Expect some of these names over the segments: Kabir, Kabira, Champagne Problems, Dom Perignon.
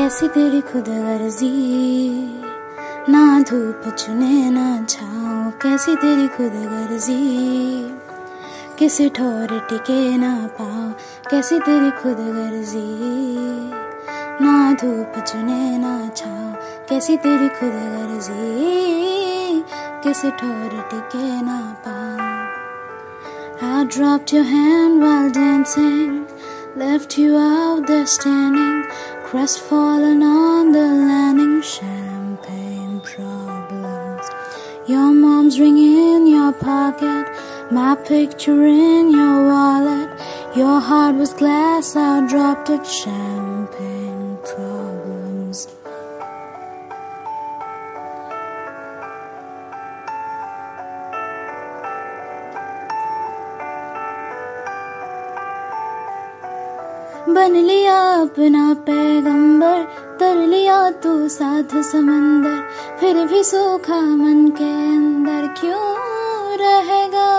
कैसी तेरी खुद गर्जी, ना धूप चुने ना छाँव, कैसी तेरी खुद गर्जी, किसी ठोर टिके ना पाँव, कैसी तेरी खुद गर्जी, ना धूप चुने ना छाँव, कैसी तेरी खुद गर्जी, किसी ठोर टिके ना पाँव। I dropped your hand while dancing, left you out there standing, crestfallen on the landing. Champagne problems. Your mom's ring in your pocket, my picture in your wallet. Your heart was glass, I dropped it. Champagne problems. बन लिया अपना पैगंबर, तर लिया तू साथ समंदर, फिर भी सूखा मन के अंदर क्यों रहेगा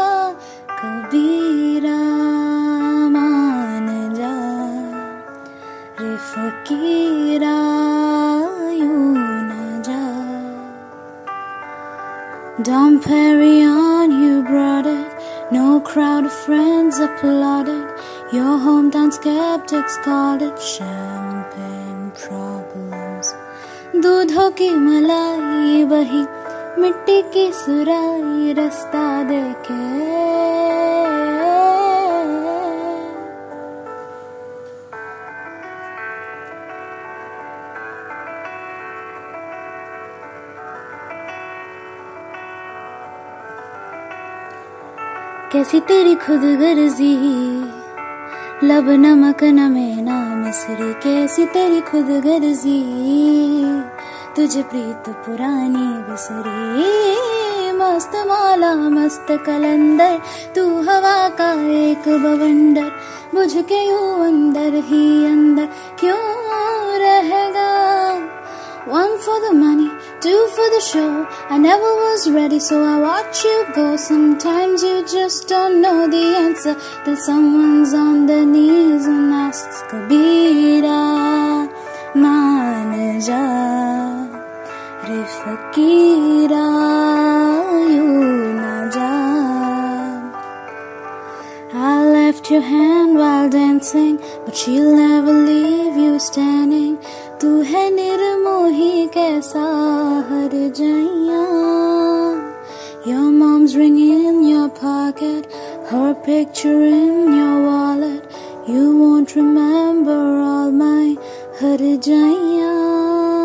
कबीरा। मान जा रे फकीरा, यूं ना जा। Dom Perignon, you brought it, no crowd of friends applauded, your hometown skeptics called it. Champagne problems. दूधों की मलाई बही, मिट्टी की सुराई, रास्ता देखे कैसी तेरी खुद गर्जी, लब नमक न मैना मिसरी, कैसी तेरी खुद गर्जी, तुझे प्रीत पुरानी बिसरी। मस्त माला मस्त कलंदर, तू हवा का एक बवंडर, बुझ के यूं अंदर ही अंदर क्यों रहेगा। One for the money, two for the show, I never was ready so I watch you go. Sometimes you just don't know the answer till someone's on their knees and asks Kabira, maan ja re fakira, यूं ना जा। I left your hand while dancing, but she'll never leave you standing. तू है निर्मोही कैसा हर जइया। Your mom's ring in your pocket, her picture in your wallet. You won't remember all my हर जइया।